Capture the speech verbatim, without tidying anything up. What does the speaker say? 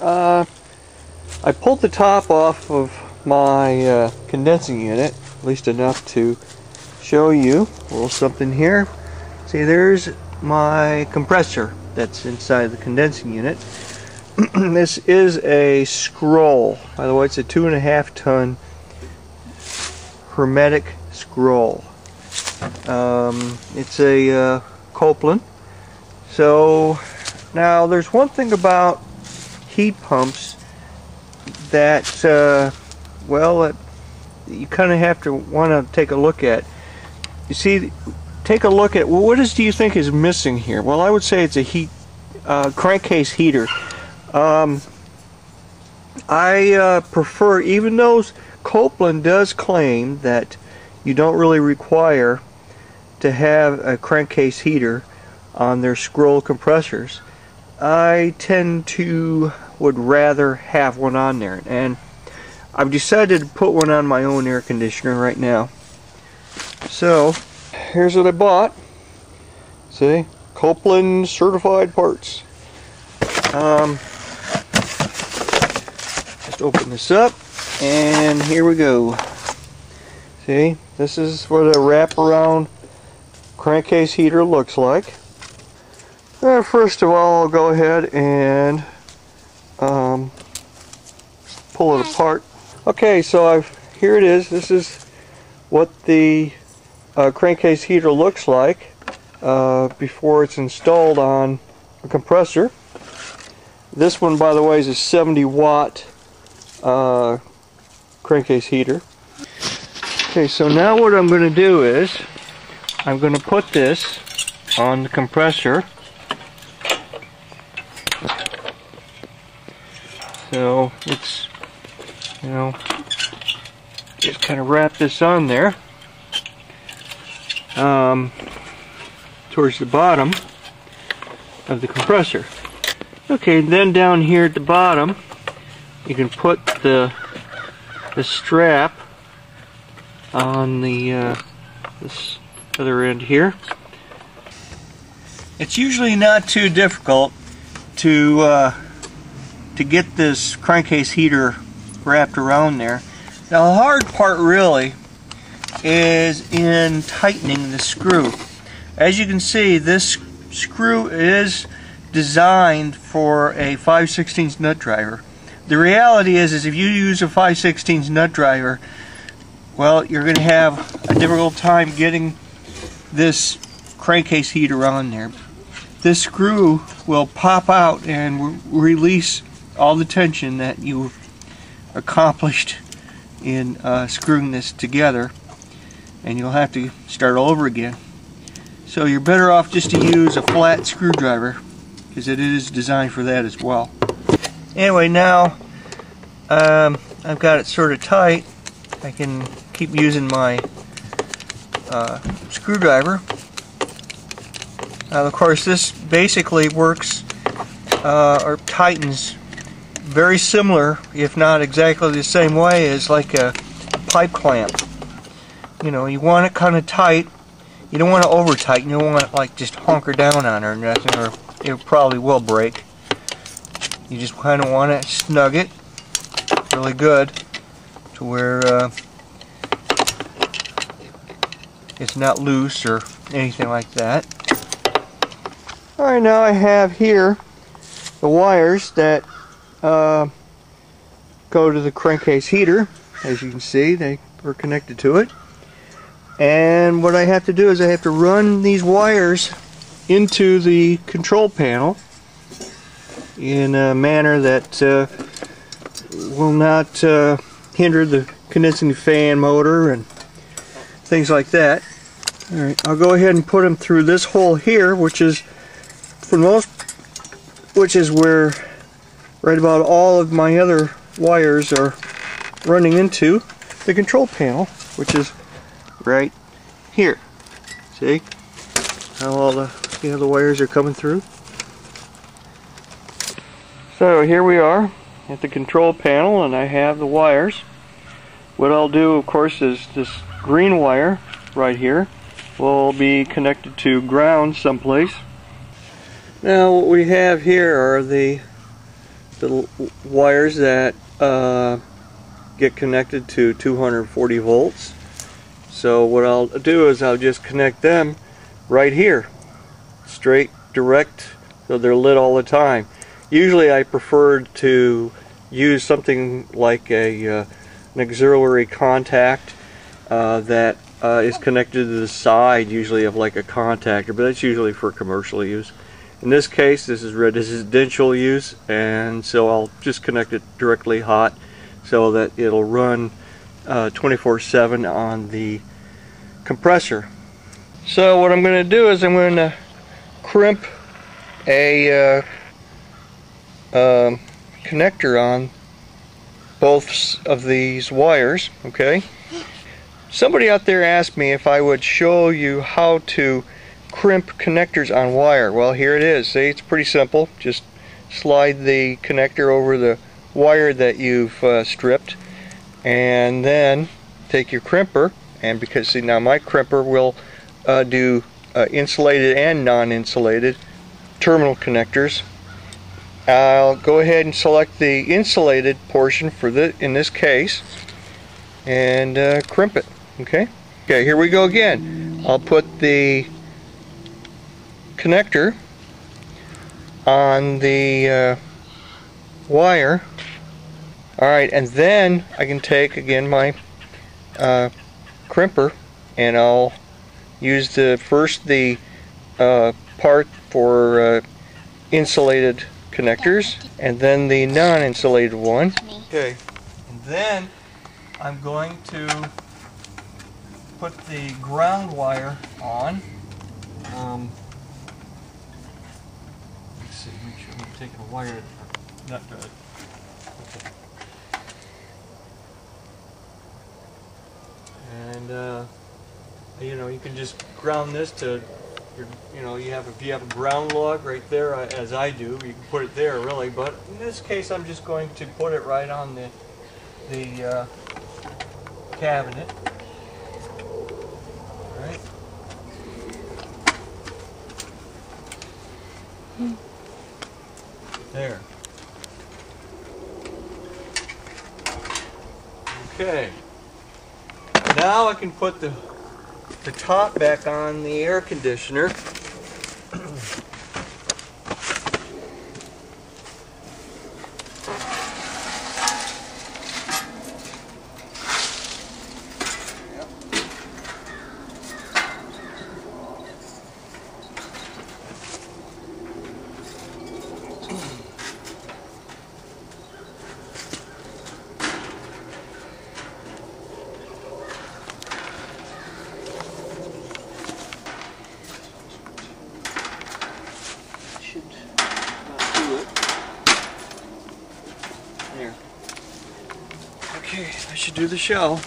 Uh, I pulled the top off of my uh, condensing unit, at least enough to show you a little something here. See, there's my compressor that's inside the condensing unit. This is a scroll. By the way, it's a two and a half ton hermetic scroll. Um, it's a uh, Copeland. So now there's one thing about heat pumps that uh, well, it, you kind of have to want to take a look at. You see, take a look at what is do you think is missing here? Well, I would say it's a heat uh, crankcase heater. Um, I uh, prefer, even though Copeland does claim that you don't really require to have a crankcase heater on their scroll compressors, I tend to would rather have one on there, and I've decided to put one on my own air conditioner right now. So here's what I bought. See, Copeland certified parts. Um, just open this up, and here we go. See, this is what a wraparound crankcase heater looks like. Uh, first of all, I'll go ahead and um, pull it apart. Okay, so I've here it is. This is what the Uh, crankcase heater looks like uh, before it's installed on a compressor. This one, by the way, is a seventy watt uh, crankcase heater. Okay, so now what I'm going to do is I'm going to put this on the compressor. So it's, you know, just kind of wrap this on there. Um, towards the bottom of the compressor. Okay, then down here at the bottom you can put the the strap on the uh, this other end here. It's usually not too difficult to uh, to get this crankcase heater wrapped around there. Now, the hard part really is in tightening the screw. As you can see, this screw is designed for a five sixteenths nut driver. The reality is, is if you use a five sixteenths nut driver, well, you're going to have a difficult time getting this crankcase heater on there. This screw will pop out and release all the tension that you've accomplished in uh, screwing this together, and you'll have to start all over again. So you're better off just to use a flat screwdriver, because it is designed for that as well. Anyway, now um, I've got it sort of tight. I can keep using my uh, screwdriver. Now, of course, this basically works uh, or tightens very similar, if not exactly the same way, as like a pipe clamp. You know, you want it kind of tight. You don't want to over tighten. You don't want it like just hunker down on her or nothing, or it probably will break. You just kind of want to snug it really good to where uh, it's not loose or anything like that. All right, now I have here the wires that uh, go to the crankcase heater. As you can see, they are connected to it. And what I have to do is I have to run these wires into the control panel in a manner that uh, will not uh, hinder the condensing fan motor and things like that. All right, I'll go ahead and put them through this hole here, which is for most, which is where right about all of my other wires are running into the control panel, which is right here. See how all the you know, the wires are coming through. So here we are at the control panel, and I have the wires. What I'll do, of course, is this green wire right here will be connected to ground someplace. Now what we have here are the the wires that uh, get connected to two hundred forty volts. So what I'll do is I'll just connect them right here, straight, direct, so they're lit all the time. Usually I prefer to use something like a uh, an auxiliary contact uh, that uh, is connected to the side, usually of like a contactor, but that's usually for commercial use. In this case, this is residential use, and so I'll just connect it directly hot so that it'll run twenty-four seven uh, on the compressor. So what I'm going to do is I'm going to crimp a uh, um, connector on both of these wires. Okay. Somebody out there asked me if I would show you how to crimp connectors on wire. Well, here it is. See, it's pretty simple. Just slide the connector over the wire that you've uh, stripped, and then take your crimper, and because see now my crimper will uh, do uh, insulated and non-insulated terminal connectors. I'll go ahead and select the insulated portion for the in this case, and uh, crimp it. Okay. Okay. Here we go again. I'll put the connector on the uh, wire. Alright, and then I can take again my uh, crimper, and I'll use the first the uh, part for uh, insulated connectors, and then the non-insulated one. Okay, and then I'm going to put the ground wire on. Um, let's see, make sure I'm taking a wire, not uh, and uh, you know, you can just ground this to your, you know, you have if you have a ground log right there, as I do, you can put it there really, but in this case I'm just going to put it right on the the uh, cabinet. All right. Mm. There. Okay. Now I can put the, the top back on the air conditioner. There. Okay, I should do the show.